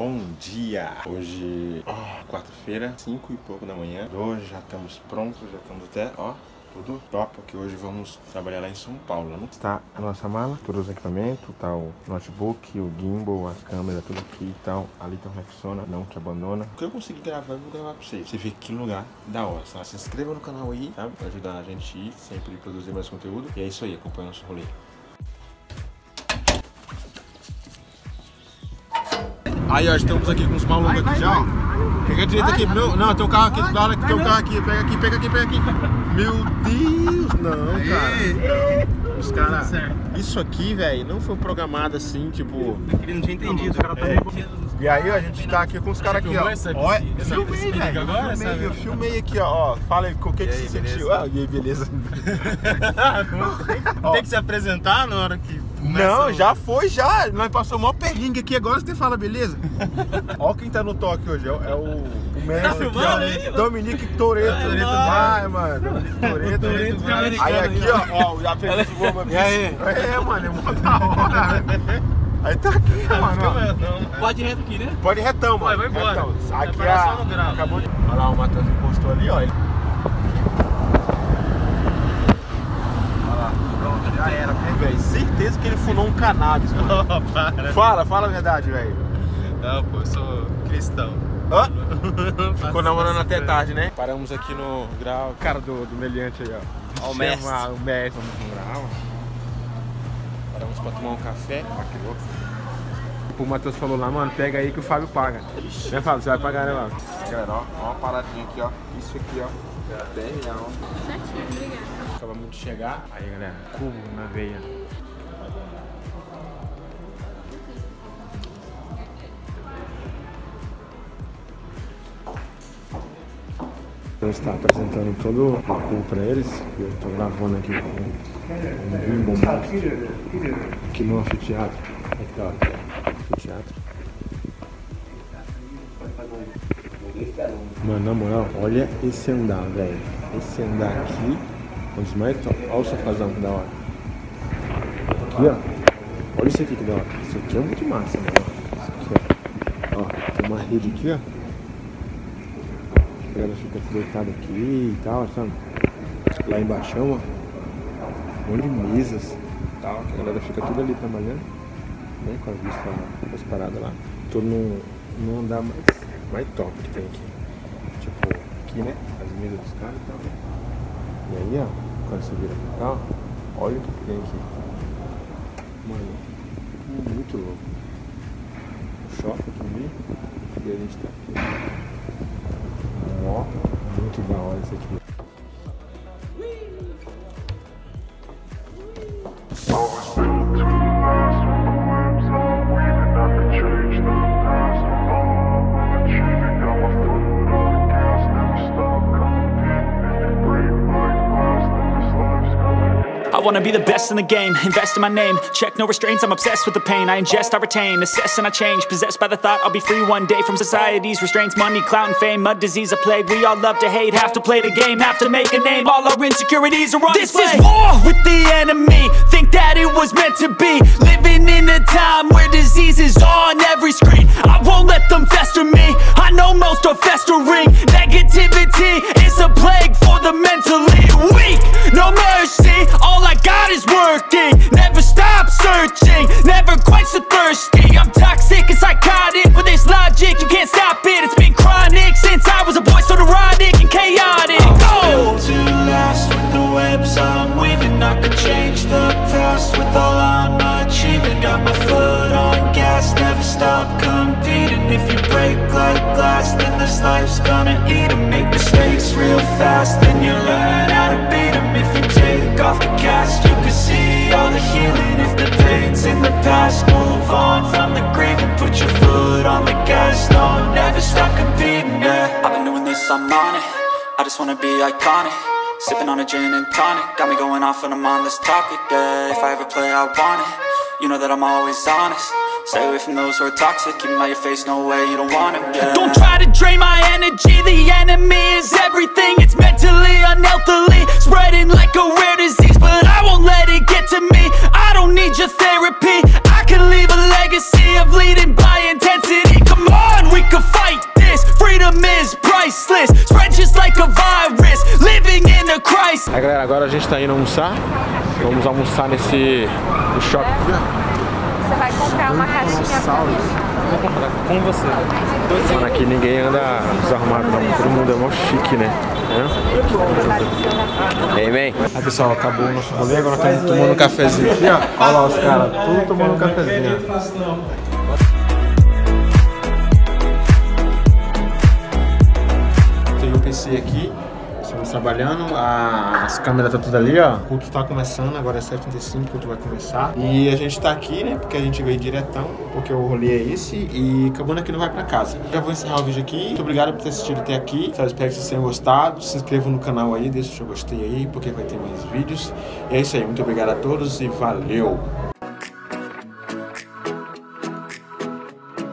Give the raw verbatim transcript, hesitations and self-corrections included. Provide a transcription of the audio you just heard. Bom dia! Hoje, oh, quarta-feira, cinco e pouco da manhã. Hoje já estamos prontos, já estamos até, ó, tudo top, porque hoje vamos trabalhar lá em São Paulo, né? Está a nossa mala, todos os equipamentos, tá o notebook, o gimbal, a câmera, tudo aqui e tal. Ali tem um Rexona, não te abandona. O que eu consegui gravar, eu vou gravar pra vocês. Você vê que lugar da hora, tá? Se inscreva no canal aí, sabe? Pra ajudar a gente sempre a produzir mais conteúdo. E é isso aí, acompanha nosso rolê. Aí, ó, estamos aqui com os malucos aqui vai, já, ó. Pega direito aqui, meu. Não, tem um carro aqui do lado, tem um carro aqui. Pega aqui, pega aqui, pega aqui. Meu Deus, não, aê, cara. Não. Os caras. Isso aqui, velho, não foi programado assim, tipo. Ele não tinha entendido, os caras estão meio. E aí, ó, a gente tá aqui com os caras aqui, ó. Ó, filmei, velho. Eu filmei, eu filmei aqui, ó. Fala aí, o que que você sentiu? Ah, e aí, beleza. Tem que se apresentar na hora que. Não, o... já foi, já. Nós passamos o maior perringue aqui agora, você fala, beleza? Ó quem tá no toque hoje, é o... É o... Mano, tá filmando aqui, aí? Dominique Toretto. Vai, mano. Dominique Toretto. Toretto vai. Vai. Aí aqui, ó, ó, já pegou esse bomba. E aí? É, mano, é mó da hora. Aí tá aqui, é, mano. Ó. Pode ir reto aqui, né? Pode ir retão, mano. Vai, vai embora. Retão. Aqui, a... acabou de... Olha lá, o Matheus encostou ali, ó. Ele... Já era, velho. Certeza que ele fumou um cannabis, mano. Oh, para. Fala, fala a verdade, velho. Não, pô, eu sou cristão. Hã? Ah? Ficou namorando até velho. Tarde, né? Paramos aqui no grau, cara do, do meliante aí, ó. Ó, o mestre. O mestre. Vamos no grau. Paramos pra tomar um café. Ó, que louco. O Matheus falou lá, mano, pega aí que o Fábio paga. Ixi. Né, Fábio? Você vai pagar, né, mano? Galera, ó, ó uma paradinha aqui, ó. Isso aqui, ó. Já tem, ó. Certinho, obrigado. Acabamos de chegar. Aí, galera, cubo na veia. Eu estou apresentando todo o cubo para eles. Eu estou gravando aqui com um gimbal aqui no anfiteatro. Aqui tá, ó. Anfiteatro. Mano, na moral, olha esse andar, velho. Esse andar aqui. Um dos mais top. Olha o sofazão que da hora. Aqui, ó. Olha isso aqui que da hora. Isso aqui é muito massa, mano. Isso aqui, ó. Ó, tem uma rede aqui, ó. A galera fica deitada aqui e tal, sabe? Lá embaixo, ó. Um monte de mesas e tal. A galera fica tudo ali trabalhando. Bem com a vista, com as paradas lá. Tô num, num andar mais, mais top que tem aqui. Tipo, aqui, né? As mesas dos caras e tal, né? E aí, ó, quando você vira pra cá, ó, olha o que tem aqui. Mano, muito louco. O shopping aqui, e a gente tá aqui. Ó, muito da hora isso aqui. I wanna be the best in the game, invest in my name. Check no restraints, I'm obsessed with the pain. I ingest, I retain, assess and I change. Possessed by the thought I'll be free one day from society's restraints. Money, clout and fame, mud disease, a plague. We all love to hate, have to play the game, have to make a name. All our insecurities are on display. This is war with the enemy, think that it was meant to be. Living in a time where disease is on every screen. I won't let them fester me, I know most are festering. Negativity is a plague for the mentally weak. No mercy, all I God is working, never stop searching, never quench the thirsty. I'm toxic and psychotic, with this logic you can't stop it. It's been chronic since I was a boy, so neurotic and chaotic. I'm still too lost with the webs I'm weaving. I could change the past with all I'm achieving. Got my foot on gas, never stop competing. If you break like glass, then this life's gonna eat 'em. Make mistakes real fast, then you learn how to beat 'em. If you take off the cast, you can see all the healing. If the pain's in the past, move on from the grieving. Put your foot on the gas, no, never stop competing, yeah. I've been doing this, I'm on it, I just wanna be iconic. Sipping on a gin and tonic, got me going off when I'm on this topic, yeah. If I ever play, I want it, you know that I'm always honest. Stay away from those who are toxic, keep them out your face, no way, you don't want them, yeah. Don't try to drain my energy, the enemy is everything. It's mentally, unhealthily, spreading like a rare disease. But I won't let it get to me, I don't need your therapy. I can leave a legacy of leading by intensity, come on. Galera, agora a gente tá indo almoçar. Vamos almoçar nesse no shopping. Você vai comprar uma caixinha pra mim? Vou comprar com você. Mano, aqui ninguém anda desarmado, não. Todo mundo é mó chique, né? É? Ei, man. Aí, pessoal, acabou o nosso rolê. Agora estamos tomando um cafezinho aqui, ó. Olha lá os caras, tudo tomando um cafezinho. Tem o P C aqui. Estamos trabalhando, as câmeras estão tá tudo ali, ó. O culto está começando, agora é sete e trinta e cinco, o culto vai começar. E a gente está aqui, né, porque a gente veio diretão, porque o rolê é esse. E acabando aqui não vai para casa. Já vou encerrar o vídeo aqui. Muito obrigado por ter assistido até aqui. Só espero que vocês tenham gostado. Se inscrevam no canal aí, deixa o seu gostei aí, porque vai ter mais vídeos. E é isso aí, muito obrigado a todos e valeu!